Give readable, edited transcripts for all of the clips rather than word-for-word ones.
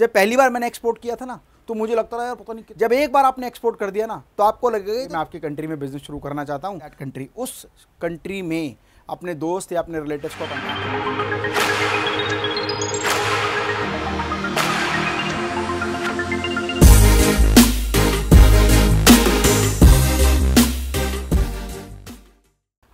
जब पहली बार मैंने एक्सपोर्ट किया था ना तो मुझे लगता था यार पता नहीं, जब एक बार आपने एक्सपोर्ट कर दिया ना तो आपको लगेगा मैं आपकी कंट्री में बिजनेस शुरू करना चाहता हूँ। दैट कंट्री, उस कंट्री में अपने दोस्त या अपने रिलेटिव्स को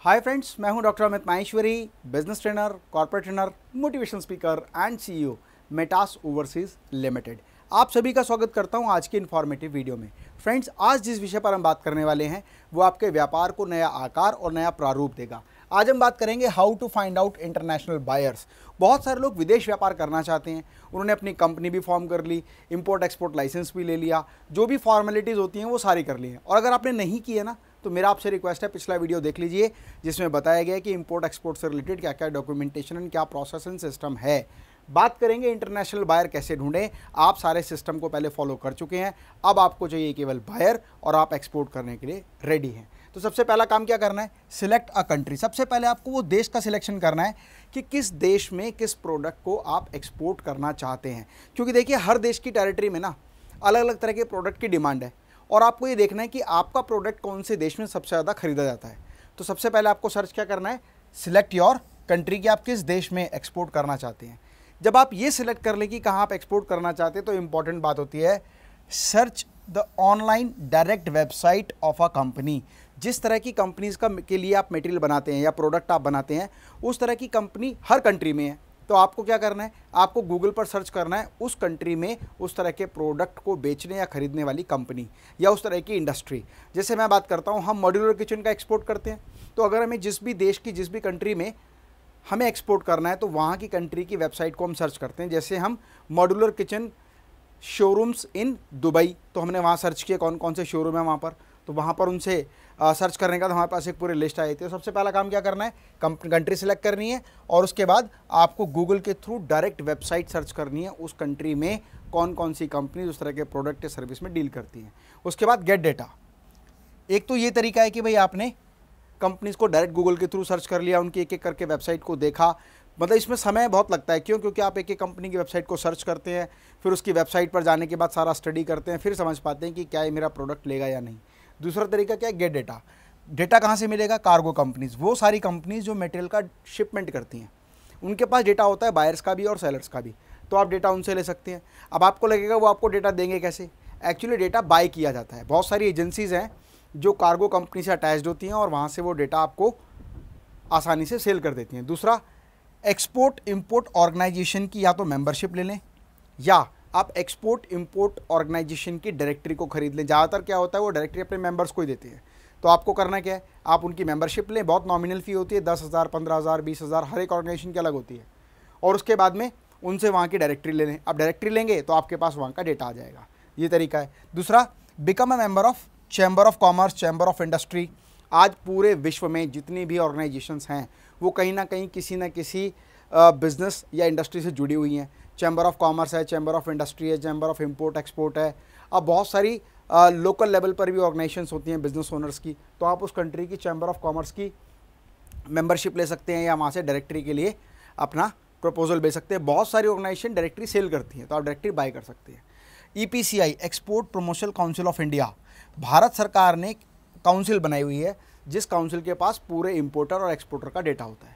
हाय फ्रेंड्स, मैं हूं doctor Amit Maheshwari, business trainer, corporate trainer, motivation speaker and CEO Metas overseas limited. आप सभी का स्वागत करता हूं आज की इन्फॉर्मेटिव वीडियो में। फ्रेंड्स, आज जिस विषय पर हम बात करने वाले हैं वो आपके व्यापार को नया आकार और नया प्रारूप देगा। आज हम बात करेंगे how to find out international buyers. बहुत सारे लोग विदेश व्यापार करना चाहते हैं, उन्होंने अपनी कंपनी भी फॉर्म कर ली, इम्पोर्ट एक्सपोर्ट लाइसेंस भी ले लिया, जो भी फॉर्मेलिटीज़ होती हैं वो सारी कर ली हैं। और अगर आपने नहीं की है ना तो मेरा आपसे रिक्वेस्ट है पिछला वीडियो देख लीजिए जिसमें बताया गया कि इंपोर्ट एक्सपोर्ट से रिलेटेड क्या क्या डॉक्यूमेंटेशन एंड क्या प्रोसेस एंड सिस्टम है। बात करेंगे इंटरनेशनल बायर कैसे ढूंढें। आप सारे सिस्टम को पहले फॉलो कर चुके हैं, अब आपको चाहिए केवल बायर और आप एक्सपोर्ट करने के लिए रेडी हैं। तो सबसे पहला काम क्या करना है, सिलेक्ट अ कंट्री। सबसे पहले आपको वो देश का सिलेक्शन करना है कि किस देश में किस प्रोडक्ट को आप एक्सपोर्ट करना चाहते हैं, क्योंकि देखिए हर देश की टेरिटरी में ना अलग अलग तरह के प्रोडक्ट की डिमांड है और आपको ये देखना है कि आपका प्रोडक्ट कौन से देश में सबसे ज़्यादा खरीदा जाता है। तो सबसे पहले आपको सर्च क्या करना है, सिलेक्ट योर कंट्री, की आप किस देश में एक्सपोर्ट करना चाहते हैं। जब आप ये सिलेक्ट कर लें कि कहाँ आप एक्सपोर्ट करना चाहते हैं तो इम्पॉर्टेंट बात होती है search the online direct website of a company. जिस तरह की कंपनीज़ का के लिए आप मटेरियल बनाते हैं या प्रोडक्ट आप बनाते हैं उस तरह की कंपनी हर कंट्री में है, तो आपको क्या करना है, आपको गूगल पर सर्च करना है उस कंट्री में उस तरह के प्रोडक्ट को बेचने या खरीदने वाली कंपनी या उस तरह की इंडस्ट्री। जैसे मैं बात करता हूँ, हम मॉड्यूलर किचन का एक्सपोर्ट करते हैं, तो अगर हमें जिस भी देश की जिस भी कंट्री में हमें एक्सपोर्ट करना है तो वहाँ की कंट्री की वेबसाइट को हम सर्च करते हैं। जैसे हम modular kitchen showrooms in Dubai, तो हमने वहाँ सर्च किया कौन कौन से शोरूम है वहाँ पर, तो वहाँ पर उनसे सर्च करने का तो हमारे पास एक पूरी लिस्ट आई थी। तो सबसे पहला काम क्या करना है, कंट्री सेलेक्ट करनी है और उसके बाद आपको गूगल के थ्रू डायरेक्ट वेबसाइट सर्च करनी है उस कंट्री में कौन कौन सी कंपनी उस तरह के प्रोडक्ट या सर्विस में डील करती हैं। उसके बाद गेट डेटा। एक तो ये तरीका है कि भाई आपने कंपनीज़ को डायरेक्ट गूगल के थ्रू सर्च कर लिया, उनकी एक एक करके वेबसाइट को देखा, मतलब इसमें समय बहुत लगता है। क्यों? क्योंकि आप एक एक कंपनी की वेबसाइट को सर्च करते हैं, फिर उसकी वेबसाइट पर जाने के बाद सारा स्टडी करते हैं, फिर समझ पाते हैं कि क्या ये मेरा प्रोडक्ट लेगा या नहीं। दूसरा तरीका क्या है, गेट डेटा। डेटा कहाँ से मिलेगा, कार्गो कंपनीज़, वो सारी कंपनीज़ जो मटेरियल का शिपमेंट करती हैं उनके पास डेटा होता है, बायर्स का भी और सेलर्स का भी, तो आप डेटा उनसे ले सकते हैं। अब आपको लगेगा वो आपको डेटा देंगे कैसे, एक्चुअली डेटा बाय किया जाता है। बहुत सारी एजेंसीज़ हैं जो कार्गो कंपनी से अटैच्ड होती हैं और वहाँ से वो डेटा आपको आसानी से सेल कर देती हैं। दूसरा, एक्सपोर्ट इम्पोर्ट ऑर्गेनाइजेशन की या तो मेंबरशिप ले लें या आप एक्सपोर्ट इम्पोर्ट ऑर्गेनाइजेशन की डायरेक्टरी को खरीद लें। ज़्यादातर क्या होता है वो डायरेक्टरी अपने मेंबर्स को ही देते हैं, तो आपको करना क्या है, आप उनकी मेंबरशिप लें। बहुत नॉमिनल फ़ी होती है, 10,000, 15,000, 20,000, हर एक ऑर्गेनाइजेशन की अलग होती है, और उसके बाद में उनसे वहाँ की डायरेक्टरी ले लें। आप डायरेक्टरी लेंगे तो आपके पास वहाँ का डेटा आ जाएगा, ये तरीका है। दूसरा, become a member of chamber of commerce, chamber of industry. आज पूरे विश्व में जितनी भी ऑर्गेनाइजेशंस हैं वो कहीं ना कहीं किसी न किसी बिज़नेस या इंडस्ट्री से जुड़ी हुई हैं। चैम्बर ऑफ कॉमर्स है, चैम्बर ऑफ इंडस्ट्री है, चैम्बर ऑफ इम्पोर्ट एक्सपोर्ट है। अब बहुत सारी लोकल लेवल पर भी ऑर्गेनाइजेशंस होती हैं बिजनेस ओनर्स की, तो आप उस कंट्री की चैम्बर ऑफ कॉमर्स की मेंबरशिप ले सकते हैं या वहाँ से डायरेक्टरी के लिए अपना प्रपोजल भेज सकते हैं। बहुत सारी ऑर्गेनाइजेशन डायरेक्टरी सेल करती हैं, तो आप डायरेक्टरी बाय कर सकते हैं। EPCI, export promotion council of India, Bharat सरकार ने काउंसिल बनाई हुई है जिस काउंसिल के पास पूरे इंपोर्टर और एक्सपोर्टर का डेटा होता है।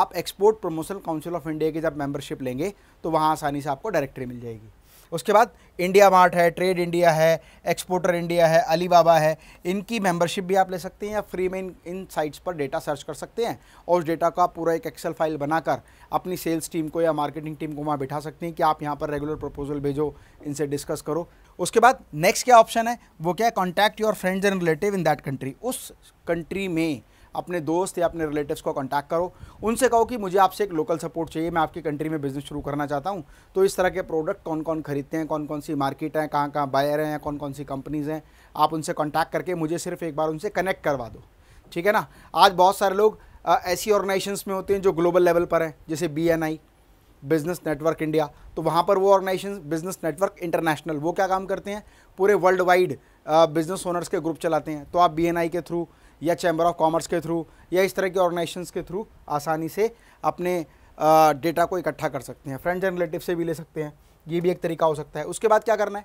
आप export promotion council of India की जब मेंबरशिप लेंगे तो वहाँ आसानी से आपको डायरेक्टरी मिल जाएगी। उसके बाद IndiaMART है, ट्रेड इंडिया है, एक्सपोर्टर इंडिया है, अलीबाबा है, इनकी मेंबरशिप भी आप ले सकते हैं या फ्री में इन साइट्स पर डेटा सर्च कर सकते हैं और उस डेटा का पूरा एक एक्सेल फाइल बनाकर अपनी सेल्स टीम को या मार्केटिंग टीम को वहाँ बिठा सकते हैं कि आप यहाँ पर रेगुलर प्रपोजल भेजो, इनसे डिस्कस करो। उसके बाद नेक्स्ट क्या ऑप्शन है वो क्या है, contact your friends and relative in that country. उस कंट्री में अपने दोस्त या अपने रिलेटिव्स को कांटेक्ट करो, उनसे कहो कि मुझे आपसे एक लोकल सपोर्ट चाहिए, मैं आपकी कंट्री में बिजनेस शुरू करना चाहता हूं, तो इस तरह के प्रोडक्ट कौन कौन खरीदते हैं, कौन कौन सी मार्केट हैं, कहाँ कहाँ बायर हैं, कौन कौन सी कंपनीज़ हैं। आप उनसे कांटेक्ट करके मुझे सिर्फ एक बार उनसे कनेक्ट करवा दो, ठीक है ना। आज बहुत सारे लोग ऐसी ऑर्गेनाइजेशंस में होते हैं जो ग्लोबल लेवल पर हैं, जैसे BNI, बिजनेस नेटवर्क इंडिया, तो वहाँ पर वो ऑर्गेनाइजेशन बिजनेस नेटवर्क इंटरनेशनल, वो क्या काम करते हैं, पूरे वर्ल्ड वाइड बिजनेस ओनर्स के ग्रुप चलाते हैं। तो आप BNI के थ्रू या चैम्बर ऑफ कॉमर्स के थ्रू या इस तरह के ऑर्गेनाइजेशंस के थ्रू आसानी से अपने डेटा को इकट्ठा कर सकते हैं। फ्रेंड्स एंड रिलेटिव से भी ले सकते हैं। ये भी एक तरीका हो सकता है। उसके बाद क्या करना है,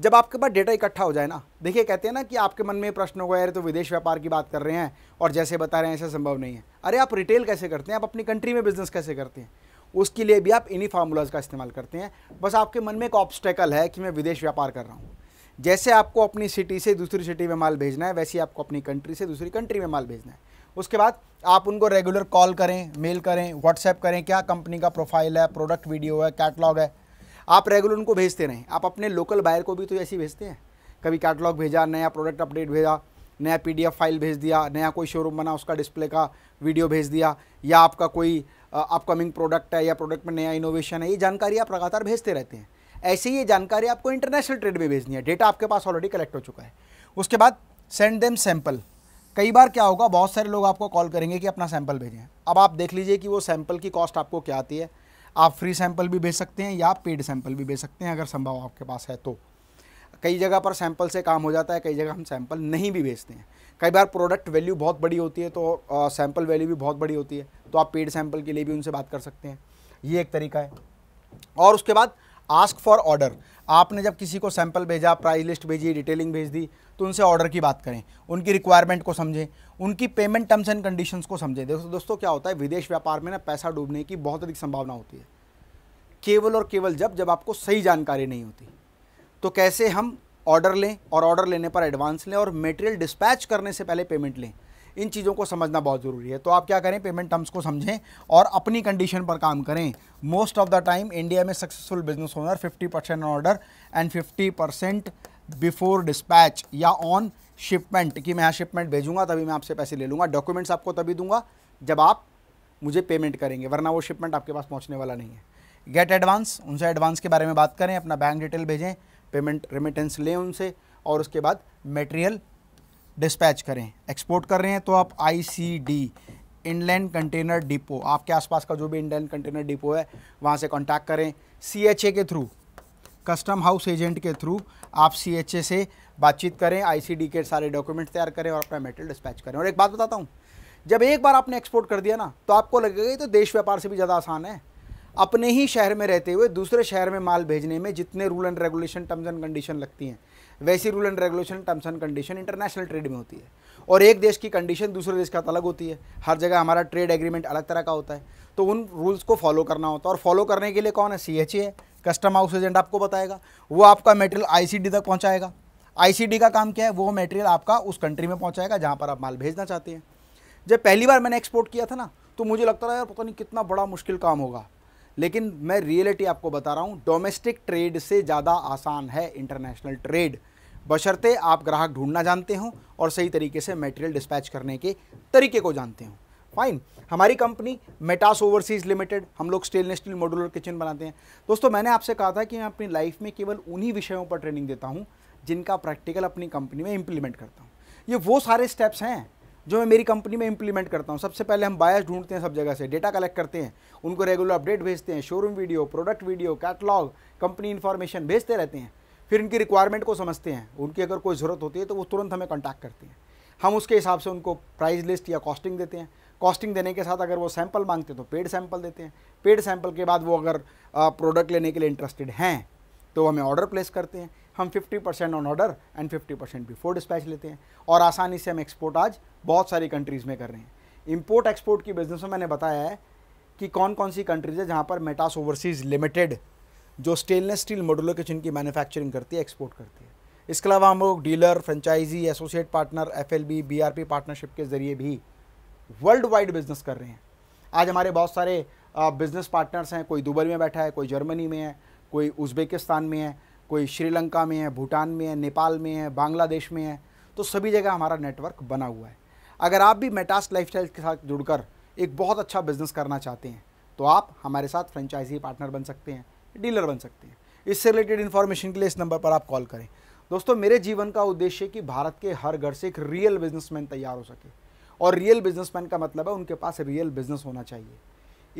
जब आपके पास डेटा इकट्ठा हो जाए ना, देखिए कहते हैं ना कि आपके मन में प्रश्न होगा यार तो विदेश व्यापार की बात कर रहे हैं और जैसे बता रहे हैं ऐसा संभव नहीं है। अरे आप रिटेल कैसे करते हैं, आप अपनी कंट्री में बिजनेस कैसे करते हैं, उसके लिए भी आप इन्हीं फार्मूलाज का इस्तेमाल करते हैं। बस आपके मन में एक ऑब्स्टेकल है कि मैं विदेश व्यापार कर रहा हूँ। जैसे आपको अपनी सिटी से दूसरी सिटी में माल भेजना है, वैसे आपको अपनी कंट्री से दूसरी कंट्री में माल भेजना है। उसके बाद आप उनको रेगुलर कॉल करें, मेल करें, व्हाट्सएप करें, क्या कंपनी का प्रोफाइल है, प्रोडक्ट वीडियो है, कैटलॉग है, आप रेगुलर उनको भेजते रहें। आप अपने लोकल बायर को भी तो ऐसे ही भेजते हैं, कभी कैटलॉग भेजा, नया प्रोडक्ट अपडेट भेजा, नया PDF फाइल भेज दिया, नया कोई शोरूम बना उसका डिस्प्ले का वीडियो भेज दिया, या आपका कोई अपकमिंग प्रोडक्ट है या प्रोडक्ट में नया इनोवेशन है, ये जानकारी आप लगातार भेजते रहते हैं। ऐसे ही ये जानकारी आपको इंटरनेशनल ट्रेड में भेजनी है, डेटा आपके पास ऑलरेडी कलेक्ट हो चुका है। उसके बाद सेंड देम सैंपल। कई बार क्या होगा, बहुत सारे लोग आपको कॉल करेंगे कि अपना सैंपल भेजें। अब आप देख लीजिए कि वो सैंपल की कॉस्ट आपको क्या आती है। आप फ्री सैंपल भी भेज सकते हैं या पेड सैंपल भी भेज सकते हैं अगर संभव आपके पास है तो। कई जगह पर सैंपल से काम हो जाता है, कई जगह हम सैंपल नहीं भी भेजते हैं। कई बार प्रोडक्ट वैल्यू बहुत बड़ी होती है तो सैंपल वैल्यू भी बहुत बड़ी होती है, तो आप पेड सैंपल के लिए भी उनसे बात कर सकते हैं, ये एक तरीका है। और उसके बाद आस्क फॉर ऑर्डर। आपने जब किसी को सैंपल भेजा, प्राइस लिस्ट भेजी, डिटेलिंग भेज दी, तो उनसे ऑर्डर की बात करें, उनकी रिक्वायरमेंट को समझें, उनकी पेमेंट टर्म्स एंड कंडीशंस को समझें। देखो दोस्तों क्या होता है, विदेश व्यापार में ना पैसा डूबने की बहुत अधिक संभावना होती है, केवल और केवल जब आपको सही जानकारी नहीं होती। तो कैसे हम ऑर्डर लें और ऑर्डर लेने पर एडवांस लें और मटेरियल डिस्पैच करने से पहले पेमेंट लें, इन चीज़ों को समझना बहुत ज़रूरी है। तो आप क्या करें, पेमेंट टर्म्स को समझें और अपनी कंडीशन पर काम करें। Most of the time India में successful business owner 50% order and 50% before dispatch या ऑन शिपमेंट, कि मैं यहाँ शिपमेंट भेजूँगा तभी मैं आपसे पैसे ले लूँगा, डॉक्यूमेंट्स आपको तभी दूंगा जब आप मुझे पेमेंट करेंगे, वरना वो शिपमेंट आपके पास पहुँचने वाला नहीं है। गेट एडवांस, उनसे एडवांस के बारे में बात करें, अपना बैंक डिटेल भेजें, पेमेंट रेमिटेंस लें उनसे, और उसके बाद मटेरियल डिस्पैच करें। एक्सपोर्ट कर रहे हैं तो आप ICD इनलैंड कंटेनर डिपो, आपके आसपास का जो भी इनलैंड कंटेनर डिपो है वहाँ से कांटेक्ट करें। CHA के थ्रू, कस्टम हाउस एजेंट के थ्रू आप CHA से बातचीत करें, ICD के सारे डॉक्यूमेंट्स तैयार करें और अपना मेटेरियल डिस्पैच करें। और एक बात बताता हूँ, जब एक बार आपने एक्सपोर्ट कर दिया ना तो आपको लगेगा ये तो देश व्यापार से भी ज़्यादा आसान है। अपने ही शहर में रहते हुए दूसरे शहर में माल भेजने में जितने rule and regulation terms and condition लगती हैं, वैसी rule and regulation terms and condition international trade में होती है, और एक देश की कंडीशन दूसरे देश का अलग होती है। हर जगह हमारा ट्रेड एग्रीमेंट अलग तरह का होता है, तो उन रूल्स को फॉलो करना होता है। और फॉलो करने के लिए कौन है, CHA है, कस्टम हाउस एजेंट आपको बताएगा, वो आपका मटेरियल ICD तक पहुँचाएगा। ICD का काम क्या है, वो मटेरियल आपका उस कंट्री में पहुँचाएगा जहाँ पर आप माल भेजना चाहते हैं। जब पहली बार मैंने एक्सपोर्ट किया था ना तो मुझे लगता था यार पता नहीं कितना बड़ा मुश्किल काम होगा, लेकिन मैं रियलिटी आपको बता रहा हूँ, डोमेस्टिक ट्रेड से ज़्यादा आसान है इंटरनेशनल ट्रेड, बशर्ते आप ग्राहक ढूंढना जानते हो और सही तरीके से मटेरियल डिस्पैच करने के तरीके को जानते हो। फाइन, हमारी कंपनी मेटास ओवरसीज लिमिटेड, हम लोग स्टेनलेस स्टील मॉड्यूलर किचन बनाते हैं। दोस्तों मैंने आपसे कहा था कि मैं अपनी लाइफ में केवल उन्हीं विषयों पर ट्रेनिंग देता हूँ जिनका प्रैक्टिकल अपनी कंपनी में इम्प्लीमेंट करता हूँ। ये वो सारे स्टेप्स हैं जो मैं मेरी कंपनी में इम्प्लीमेंट करता हूँ। सबसे पहले हम बायर्स ढूंढते हैं, सब जगह से डेटा कलेक्ट करते हैं, उनको रेगुलर अपडेट भेजते हैं, showroom video, product video, catalogue, company information भेजते रहते हैं। फिर उनकी रिक्वायरमेंट को समझते हैं, उनकी अगर कोई ज़रूरत होती है तो वो तुरंत हमें कॉन्टैक्ट करते हैं, हम उसके हिसाब से उनको प्राइस लिस्ट या कॉस्टिंग देते हैं। कॉस्टिंग देने के साथ अगर वो सैंपल मांगते हैं तो पेड सैंपल देते हैं, पेड सैंपल के बाद वो अगर प्रोडक्ट लेने के लिए इंटरेस्टेड हैं तो हमें ऑर्डर प्लेस करते हैं। हम 50% on order and 50% before dispatch लेते हैं, और आसानी से हम एक्सपोर्ट आज बहुत सारी कंट्रीज़ में कर रहे हैं। इंपोर्ट एक्सपोर्ट की बिज़नेस में मैंने बताया है कि कौन कौन सी कंट्रीज़ है जहाँ पर मेटास ओवरसीज लिमिटेड जो स्टेनलेस स्टील मॉड्यूलर किचन की मैन्युफैक्चरिंग करती है, एक्सपोर्ट करती है। इसके अलावा हम लोग dealer, franchisee, associate partner, FLB, BRP partnership के ज़रिए भी वर्ल्ड वाइड बिजनेस कर रहे हैं। आज हमारे बहुत सारे बिजनेस पार्टनर्स हैं, कोई दुबई में बैठा है, कोई जर्मनी में है, कोई उज़्बेकिस्तान में है, कोई श्रीलंका में है, भूटान में है, नेपाल में है, बांग्लादेश में है, तो सभी जगह हमारा नेटवर्क बना हुआ है। अगर आप भी मेटास लाइफस्टाइल के साथ जुड़कर एक बहुत अच्छा बिज़नेस करना चाहते हैं तो आप हमारे साथ फ्रेंचाइजी पार्टनर बन सकते हैं, डीलर बन सकते हैं। इससे रिलेटेड इन्फॉर्मेशन के लिए इस नंबर पर आप कॉल करें। दोस्तों मेरे जीवन का उद्देश्य है कि भारत के हर घर से एक रियल बिजनेसमैन तैयार हो सके, और रियल बिजनेसमैन का मतलब है उनके पास रियल बिजनेस होना चाहिए।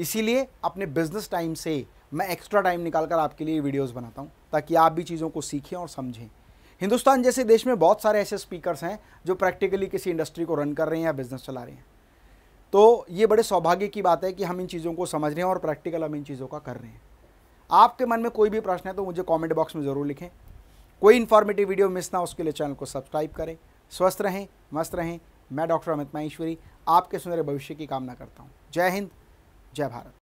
इसीलिए अपने बिजनेस टाइम से मैं एक्स्ट्रा टाइम निकालकर आपके लिए वीडियोस बनाता हूं ताकि आप भी चीज़ों को सीखें और समझें। हिंदुस्तान जैसे देश में बहुत सारे ऐसे स्पीकर्स हैं जो प्रैक्टिकली किसी इंडस्ट्री को रन कर रहे हैं या बिजनेस चला रहे हैं, तो ये बड़े सौभाग्य की बात है कि हम इन चीज़ों को समझ रहे हैं और प्रैक्टिकल हम इन चीज़ों का कर रहे हैं। आपके मन में कोई भी प्रश्न है तो मुझे कमेंट बॉक्स में ज़रूर लिखें। कोई इन्फॉर्मेटिव वीडियो मिस ना, उसके लिए चैनल को सब्सक्राइब करें। स्वस्थ रहें, मस्त रहें। मैं डॉक्टर अमित माहेश्वरी आपके सुनहरे भविष्य की कामना करता हूँ। जय हिंद, जय भारत।